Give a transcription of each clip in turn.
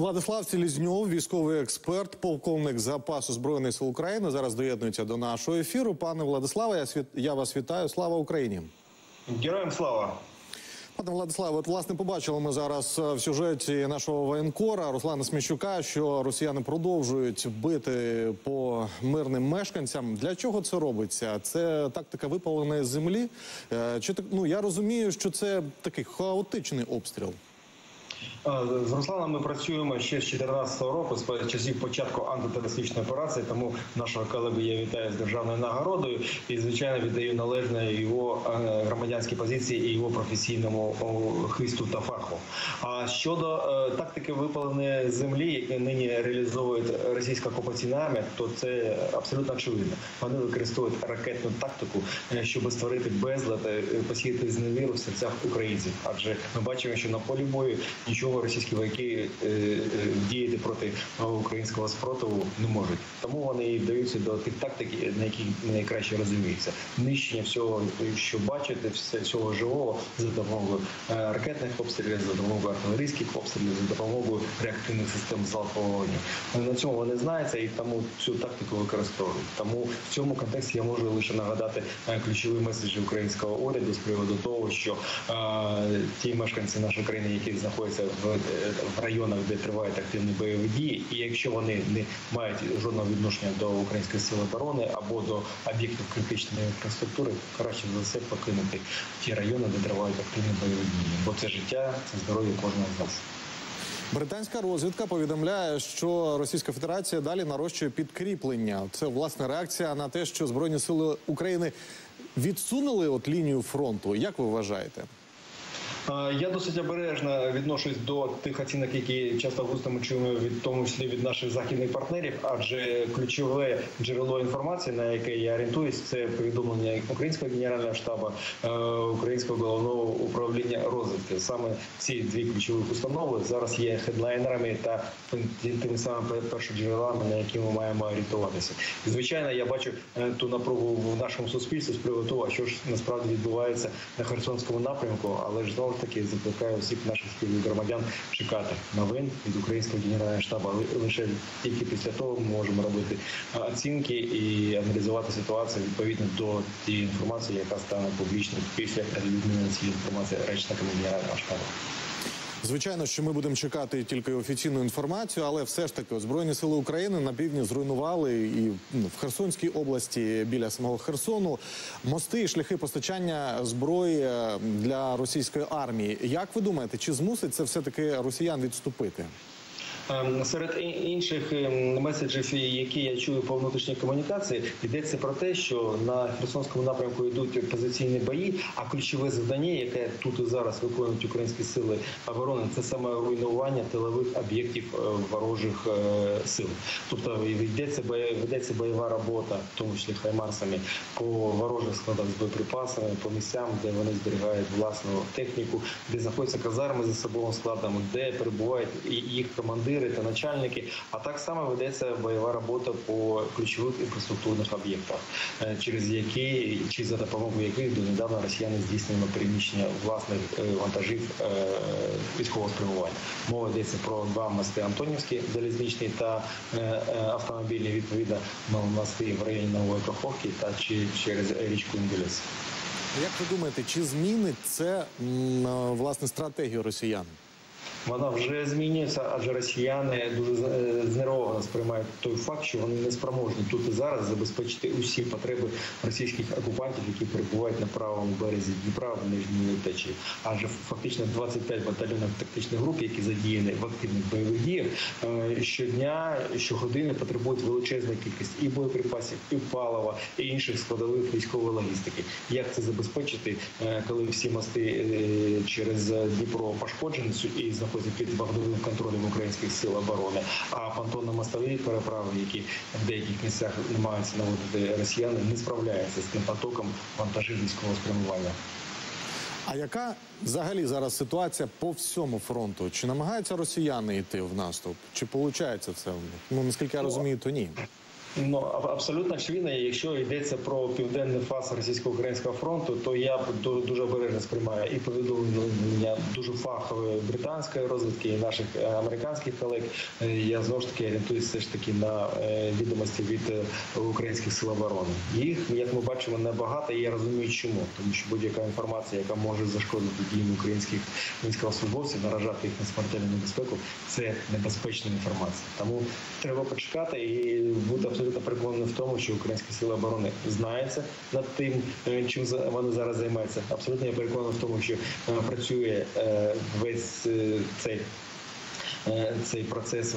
Владислав Селезньов, військовий експерт, полковник запасу Збройних сил України, зараз доєднується до нашого ефіру. Пане Владиславе, я вас вітаю. Слава Україні! Героям слава! Пане Владиславе, от, власне, побачили ми зараз в сюжеті нашого воєнкора Руслана Сміщука, що росіяни продовжують бити по мирним мешканцям. Для чого це робиться? Це тактика випаленої землі? Чи, ну, я розумію, що це такий хаотичний обстріл. З Русланом ми працюємо ще з 2014 року, з часів початку антитерористичної операції, тому нашого колегу я вітаю з державною нагородою і, звичайно, віддаю належне його громадянській позиції і його професійному хисту та фаху. А щодо тактики випаленої землі, яку нині реалізовує російська окупаційна армія, то це абсолютно очевидно. Вони використовують ракетну тактику, щоб створити безлад, посіяти зневіру в серцях українців. Адже ми бачимо, що на полі бою нічого російські вояки діяти проти українського спротиву не можуть. Тому вони і вдаються до тих тактик, на яких найкраще розуміються. Нищення всього, що бачите, всього живого за допомогою ракетних обстрілів, за допомогою артилерійських обстрілів, за допомогою реактивних систем залпового вогню. На цьому вони знаються і тому цю тактику використовують. Тому в цьому контексті я можу лише нагадати ключові меседжі українського уряду з приводу того, що ті мешканці нашої країни, які знаходяться в районах, де тривають активні бойові дії, і якщо вони не мають жодного відношення до української сили оборони або до об'єктів критичної інфраструктури, краще за все покинути ті райони, де тривають активні бойові дії, бо це життя, це здоров'я кожного з нас. Британська розвідка повідомляє, що Російська Федерація далі нарощує підкріплення. Це, власне, реакція на те, що Збройні сили України відсунули от лінію фронту. Як ви вважаєте? Я досить обережно відношусь до тих оцінок, які часто густо ми чуємо, в тому числі від наших західних партнерів, адже ключове джерело інформації, на яке я орієнтуюсь, це повідомлення українського генерального штабу, українського головного управління розвідки. Саме ці дві ключові установи зараз є хедлайнерами та тими самими першоджерелами, на які ми маємо орієнтуватися. Звичайно, я бачу ту напругу в нашому суспільстві з приводу того, що ж насправді відбувається на Херсонському напрямку, але ж знову таки закликаю всіх наших співгромадян чекати новин від українського генерального штабу. Лише тільки після того ми можемо робити оцінки і аналізувати ситуацію відповідно до тієї інформації, яка стане публічною після відміни цієї інформації речниками генерального штабу. Звичайно, що ми будемо чекати тільки офіційну інформацію, але все ж таки Збройні сили України на півдні зруйнували і в Херсонській області, біля самого Херсону, мости і шляхи постачання зброї для російської армії. Як ви думаєте, чи змусить це все-таки росіян відступити? Серед інших меседжів, які я чую по внутрішній комунікації, йдеться про те, що на Херсонському напрямку йдуть позиційні бої, а ключове завдання, яке тут і зараз виконують українські сили оборони, це саме руйнування тилових об'єктів ворожих сил. Тобто ведеться бойова робота, в тому числі хаймарсами, по ворожих складах з боєприпасами, по місцям, де вони зберігають власну техніку, де знаходяться казарми з особовим складом, де перебувають їх командири та начальники, а так само ведеться бойова робота по ключових інфраструктурних об'єктах, через які, чи за допомогою яких донедавна росіяни здійснювали переміщення власних вантажів військового спрямування. Мова йдеться про два мости: Антонівський, залізничний та автомобільний, відповідно, мости в районі Нової Крахівки та через річку Інбелес. Як ви думаєте, чи змінить це, власне, стратегію росіян? Вона вже змінюється, адже росіяни дуже знервовано сприймають той факт, що вони не спроможні тут і зараз забезпечити усі потреби російських окупантів, які перебувають на правому березі Дніпра в нижній течії. Адже фактично 25 батальйонів тактичних груп, які задіяні в активних бойових діях, щодня, щогодини потребують величезну кількість і боєприпасів, і палива, і інших складових військової логістики. Як це забезпечити, коли всі мости через Дніпро пошкоджені і знаходяться під вогневим контролем українських сил оборони, а понтонно-мостові переправи, які в деяких місцях намагаються наводити росіяни, не справляються з тим потоком вантажів військового спрямування. А яка взагалі зараз ситуація по всьому фронту? Чи намагаються росіяни йти в наступ? Чи виходить це? Ну, наскільки я розумію, то ні. Ну, абсолютно очевидно, якщо йдеться про південний фаз російсько-українського фронту, то я дуже обережно сприймаю і повідомлення дуже фахової британської розвідки і наших американських колег. Я знову ж таки орієнтуюся все ж таки на відомості від українських сил оборони. Їх, як ми бачимо, небагато, і я розумію чому. Тому що будь-яка інформація, яка може зашкодити діям українських військовослужбовців, наражати їх на смертельну небезпеку, це небезпечна інформація. Тому треба почекати і бути абсолютно переконаний в тому, що українські сили оборони знаються над тим, чим вони зараз займаються. Абсолютно я переконаний в тому, що працює весь цей процес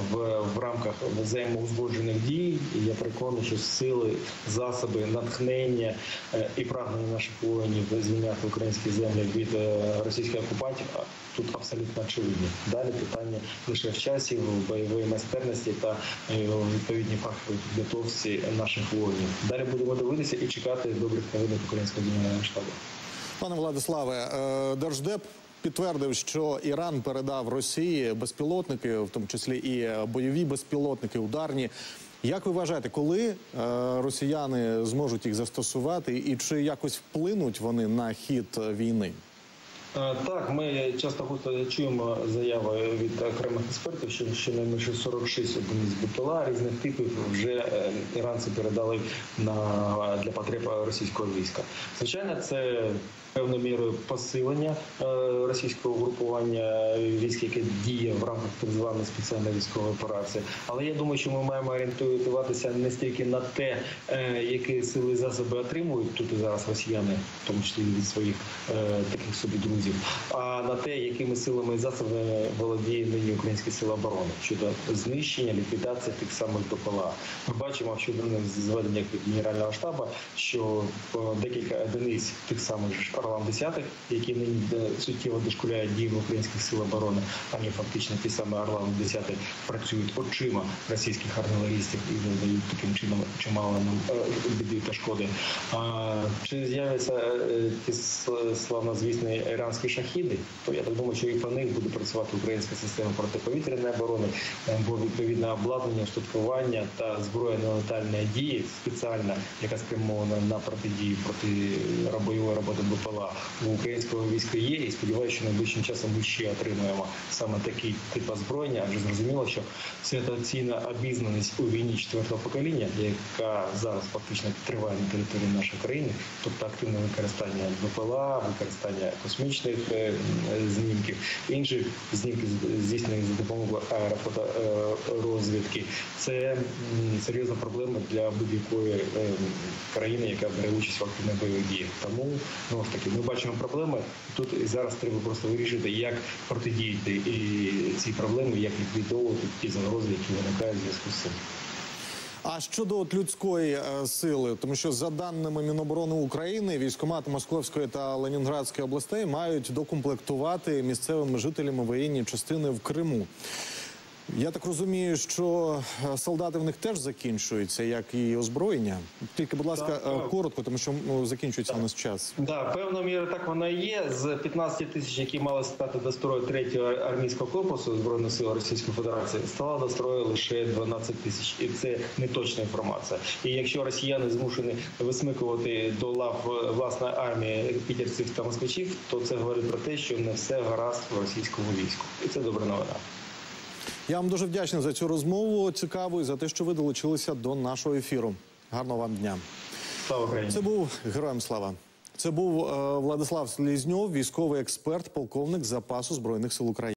в рамках взаємоузгоджених дій. І я переконаний, що сили, засоби, натхнення і прагнення наших воїнів звільняти українські землі від російських окупантів тут абсолютно очевидні. Далі питання лише в часі, в бойовій майстерності та відповідній фаховій підготовці наших воїнів. Далі будемо дивитися і чекати добрих новин від українського Генерального штабу. Пане Владиславе, Держдеп підтвердив, що Іран передав Росії безпілотники, в тому числі і бойові безпілотники, ударні. Як ви вважаєте, коли росіяни зможуть їх застосувати і чи якось вплинуть вони на хід війни? Так, ми часто чуємо заяви від окремих експертів, що щонайменше 46 одиниць БПЛА різних типів вже іранці передали для потреб російського війська. Звичайно, це певною мірою посилення російського угрупування військ, яке діє в рамках так званої спеціальної військової операції. Але я думаю, що ми маємо орієнтуватися не стільки на те, які сили і засоби отримують тут і зараз росіяни, в тому числі від своїх таких собі друзів, а на те, якими силами і засобами володіє нині українські сили оборони щодо знищення, ліквідації тих самих БПЛА. Ми бачимо щодо зведення Генерального штабу, що декілька одиниць тих самих Орлан-10, які нині суттєво дошкуляють діям українських сил оборони, ані фактично ті самі Орлан-10 працюють очима російських артилерістів і надають таким чином чимало нам біди та шкоди. Чи з'являться ті славнозвісні іранські шахіди, то я так думаю, що і по них буде працювати українська система протиповітряної оборони, бо відповідне обладнання, устаткування та зброя нелетальної дії спеціальна, яка спрямована на протидію проти бойової роботи БПЛА у українського війська є, і сподіваюся, що найближчим часом ми ще отримаємо саме такий тип озброєння, адже зрозуміло, що ситуаційна обізнаність у війні четвертого покоління, яка зараз фактично триває на території нашої країни, тобто активне використання БПЛА, використання космічних знімків, інші знімки здійснені за допомогою аерофоторозвідки. Це серйозна проблема для будь-якої країни, яка бере участь в активних бойових діях. Тому, знову ж таки, ми бачимо проблеми. Тут і зараз треба просто вирішити, як протидіяти і ці проблеми, як ліквідовувати ті загрози, які виникають в зв'язку з цим. А щодо людської сили, тому що за даними Міноборони України, військкомати Московської та Ленінградської областей мають докомплектувати місцевими жителями воєнні частини в Криму. Я так розумію, що солдати в них теж закінчуються, як і озброєння. Тільки, будь ласка, коротко, тому що закінчується у нас час. Так, певна міра так вона і є. З 15 тисяч, які мали стати до строю 3-го армійського корпусу Збройних сил Російської Федерації, стало до строю лише 12 тисяч. І це неточна інформація. І якщо росіяни змушені висмикувати до лав власної армії пітерців та москвичів, то це говорить про те, що не все гаразд в російському війську. І це добра новина. Я вам дуже вдячний за цю розмову, цікаву, і за те, що ви долучилися до нашого ефіру. Гарного вам дня. Слава Україні. Це був Героям слава. Це був Владислав Селезньов, військовий експерт, полковник запасу Збройних сил України.